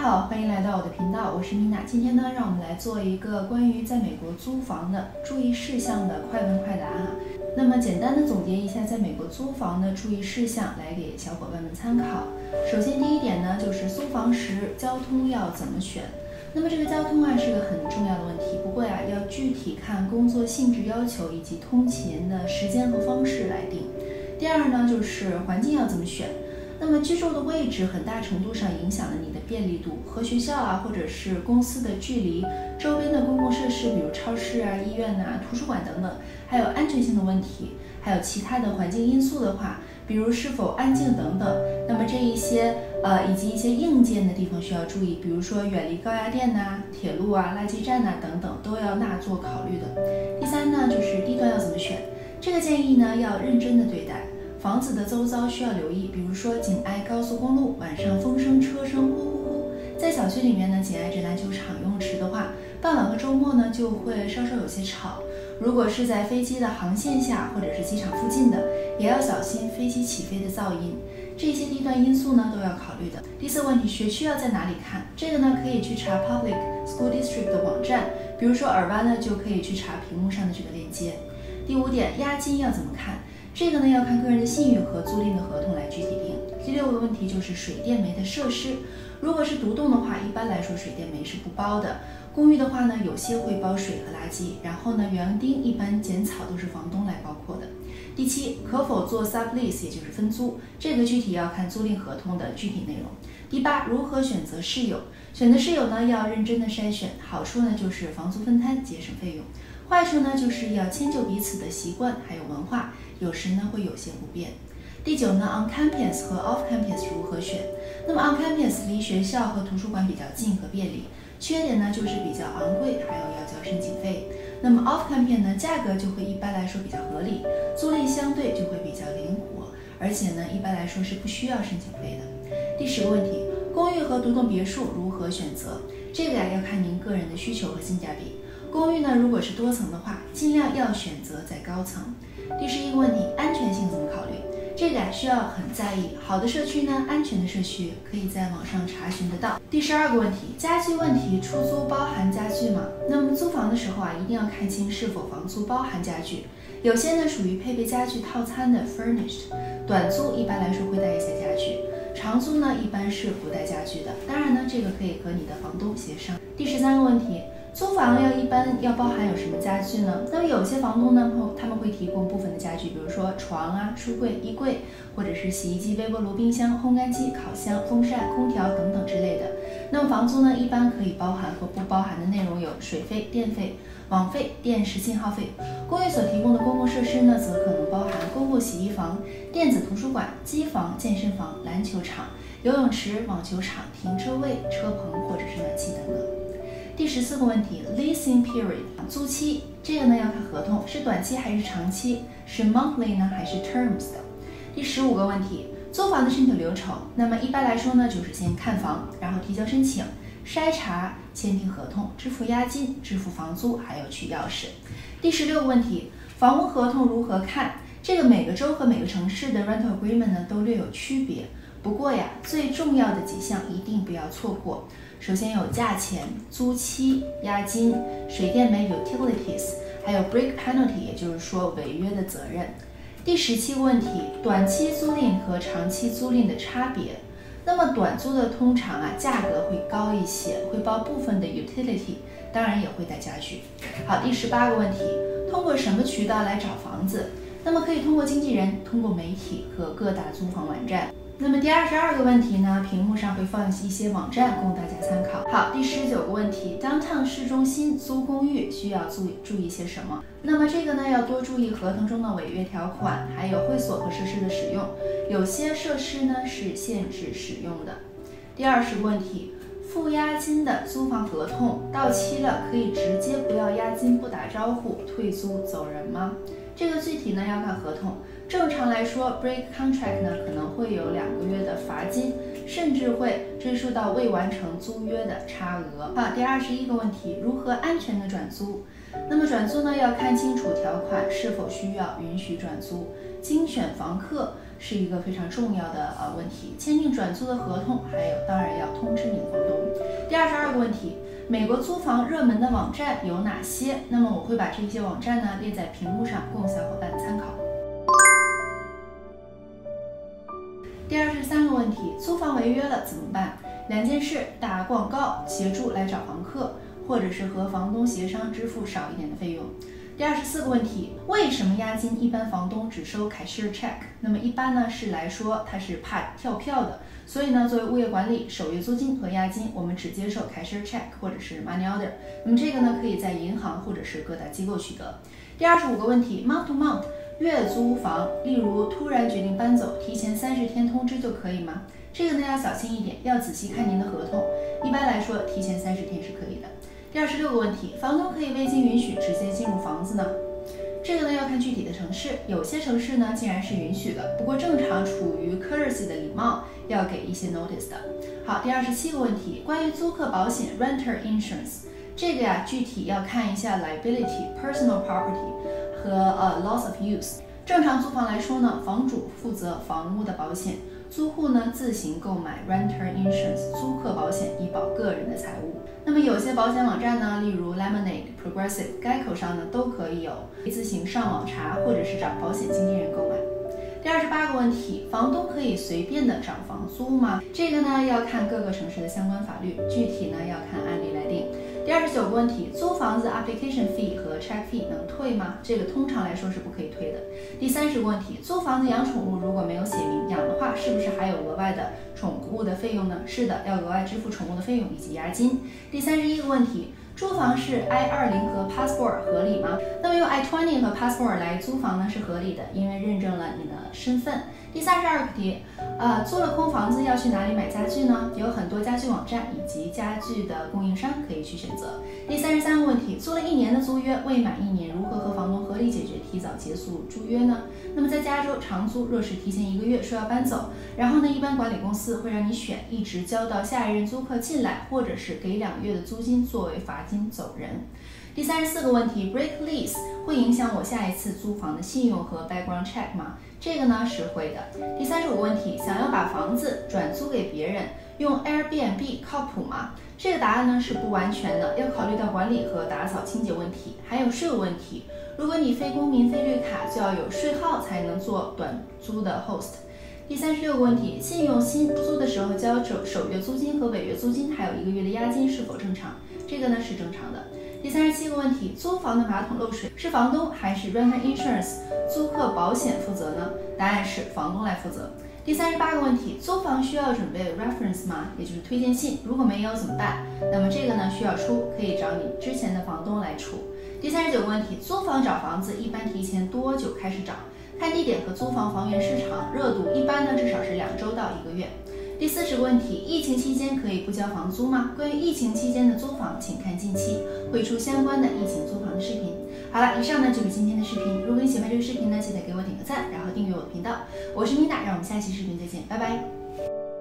家好，欢迎来到我的频道，我是 Mina。今天呢，让我们来做一个关于在美国租房的注意事项的快问快答哈。那么简单的总结一下在美国租房的注意事项，来给小伙伴们参考。首先第一点呢，就是租房时交通要怎么选。那么这个交通啊是个很重要的问题，不过呀，要具体看工作性质要求以及通勤的时间和方式来定。第二呢，就是环境要怎么选。那么居住的位置很大程度上影响了你的便利度，和学校啊或者是公司的距离，周边的公共设施，比如超市啊、医院啊、图书馆等等，还有安全性的问题，还有其他的环境因素的话，比如是否安静等等。那么这一些以及一些硬件的地方需要注意，比如说远离高压电呐、铁路啊、垃圾站呐等等，都要纳做考虑的。第三呢，就是地段要怎么选，这个建议呢要认真的对待。房子的周遭需要留意，比如说紧挨高速公路，晚上风声车声呼呼呼。在小区里面呢，紧挨着篮球场、游泳池的话，傍晚和周末呢就会稍稍有些吵。如果是在飞机的航线下或者是机场附近的，也要小心飞机起飞的噪音。这些地段因素呢都要考虑的。第四个问题，学区要在哪里看？这个呢可以去查 public school district 的网站，比如说尔湾呢就可以去查屏幕上的这个链接。第五点，押金要怎么看？这个呢要看个人的信誉和租赁的合同来具体定。第六个问题就是水电煤的设施，如果是独栋的话，一般来说水电煤是不包的。公寓的话呢，有些会包水和垃圾，然后呢，园丁一般剪草都是房东来包括的。第七，可否做 sublease， 也就是分租，这个具体要看租赁合同的具体内容。第八，如何选择室友？选择室友呢要认真的筛选，好处呢就是房租分摊，节省费用。坏处呢，就是要迁就彼此的习惯，还有文化，有时呢会有些不便。第九呢 ，on campus 和 off campus 如何选？那么 on campus 离学校和图书馆比较近和便利，缺点呢就是比较昂贵，还有要交申请费。那么 off campus 呢，价格就会一般来说比较合理，租赁相对就会比较灵活，而且呢一般来说是不需要申请费的。第十个问题，公寓和独栋别墅如何选择？这个呀要看您个人的需求和性价比。公寓呢，如果是多层的话，尽量要选择在高层。第十一个问题，安全性怎么考虑？这个需要很在意。好的社区呢，安全的社区可以在网上查询得到。第十二个问题，家具问题，出租包含家具吗？那么租房的时候啊，一定要看清是否房租包含家具。有些呢属于配备家具套餐的 furnished， 短租一般来说会带一些家具。长租呢一般是不带家具的，当然呢这个可以和你的房东协商。第十三个问题，租房一般要包含有什么家具呢？那么有些房东呢他们会提供部分的家具，比如说床啊、书柜、衣柜，或者是洗衣机、微波炉、冰箱、烘干机、烤箱、风扇、空调等等之类的。那么房租呢一般可以包含和不包含的内容有水费、电费、网费、电视信号费。公寓所提供的公共设施呢则可能包含公共洗衣房、电子图书馆、机房、健身房、篮球场、游泳池、网球场、停车位、车棚或者是暖气等等。第十四个问题， leasing period 租期，这个呢要看合同是短期还是长期，是 monthly 呢还是 terms 的。第十五个问题，租房的申请流程，那么一般来说呢就是先看房，然后提交申请、筛查、签订合同、支付押金、支付房租，还有取钥匙。第十六个问题，房屋合同如何看？这个每个州和每个城市的 rental agreement 呢都略有区别，不过呀，最重要的几项一定不要错过。首先有价钱、租期、押金、水电煤 utilities， 还有 break penalty， 也就是说违约的责任。第十七个问题，短期租赁和长期租赁的差别。那么短租的通常啊价格会高一些，会包部分的 utility， 当然也会带家具。好，第十八个问题，通过什么渠道来找房子？那么可以通过经纪人、通过媒体和各大租房网站。那么第22个问题呢，屏幕上会放一些网站供大家参考。好，第19个问题， downtown 市中心租公寓需要注意些什么？那么这个呢要多注意合同中的违约条款，还有会所和设施的使用，有些设施呢是限制使用的。第20个问题，付押金的租房合同到期了可以直接不要押金、不打招呼退租走人吗？这个具体呢要看合同，正常来说 break contract 呢可能会有2个月的罚金，甚至会追溯到未完成租约的差额。好，第21个问题，如何安全的转租？那么转租呢要看清楚条款是否需要允许转租，精选房客是一个非常重要的问题，签订转租的合同，还有当然要通知你的房东。第22个问题，美国租房热门的网站有哪些？那么我会把这些网站呢列在屏幕上，供小伙伴参考。第23个问题，租房违约了怎么办？两件事：打广告协助来找房客，或者是和房东协商支付少一点的费用。第24个问题，为什么押金一般房东只收 cashier check？ 那么一般呢是来说它是怕跳票的，所以呢作为物业管理，首月租金和押金我们只接受 cashier check 或者是 money order。那么这个呢可以在银行或者是各大机构取得。第25个问题 ，month to month 月租房，例如突然决定搬走，提前30天通知就可以吗？这个呢要小心一点，要仔细看您的合同。一般来说，提前30天是可以的。第26个问题，房东可以未经允许直接进入房子呢？这个呢要看具体的城市，有些城市呢竟然是允许的，不过正常处于 courtesy 的礼貌要给一些 notice 的。好，第27个问题，关于租客保险 renter insurance， 这个呀具体要看一下 liability、personal property 和loss of use。正常租房来说呢，房主负责房屋的保险，租户呢自行购买 renter insurance 租客保险以保个人的财物。那么有些保险网站呢，例如 Lemonade、Progressive、Geico 上呢都可以有，自行上网查或者是找保险经纪人购买。第28个问题，房东可以随便的涨房租吗？这个呢要看各个城市的相关法律，具体呢要看案例来定。第29个问题，租房子 application fee 和 check fee 能退吗？这个通常来说是不可以退的。第30个问题，租房子养宠物如果没有写明养的话，是不是还有额外的宠物的费用呢？是的，要额外支付宠物的费用以及押金。第31个问题，租房是 I-20 和 passport 合理吗？那么用 I-20 和 passport 来租房呢是合理的，因为认证了你的身份。第32个题，租了空房子要去哪里买家具呢？有很多家具网站以及家具的供应商可以去选择。第33个问题，租了1年的租约未满1年，如何和房东合理解决提早结束租约呢？那么在加州长租若是提前1个月说要搬走，然后呢一般管理公司会让你选一直交到下一任租客进来，或者是给2个月的租金作为罚金走人。第34个问题 ，break lease 会影响我下一次租房的信用和 background check 吗？这个呢是会的。第35个问题，想要把房子转租给别人，用 Airbnb 靠谱吗？这个答案呢是不完全的，要考虑到管理和打扫清洁问题，还有税务问题。如果你非公民非绿卡，就要有税号才能做短租的 host。第36个问题，信用新租的时候交首月租金和违约租金，还有1个月的押金是否正常？这个呢是正常的。第37个问题，租房的马桶漏水是房东还是 renter insurance 租客保险负责呢？答案是房东来负责。第38个问题，租房需要准备 reference 吗？也就是推荐信，如果没有怎么办？那么这个呢需要出，可以找你之前的房东来出。第39个问题，租房找房子一般提前多久开始找？看地点和租房房源市场热度，一般呢至少是2周到1个月。第40个问题，疫情期间可以不交房租吗？关于疫情期间的租房，请看近期会出相关的疫情租房的视频。好了，以上呢就是今天的视频。如果你喜欢这个视频呢，记得给我点个赞，然后订阅我的频道。我是妮娜，让我们下期视频再见，拜拜。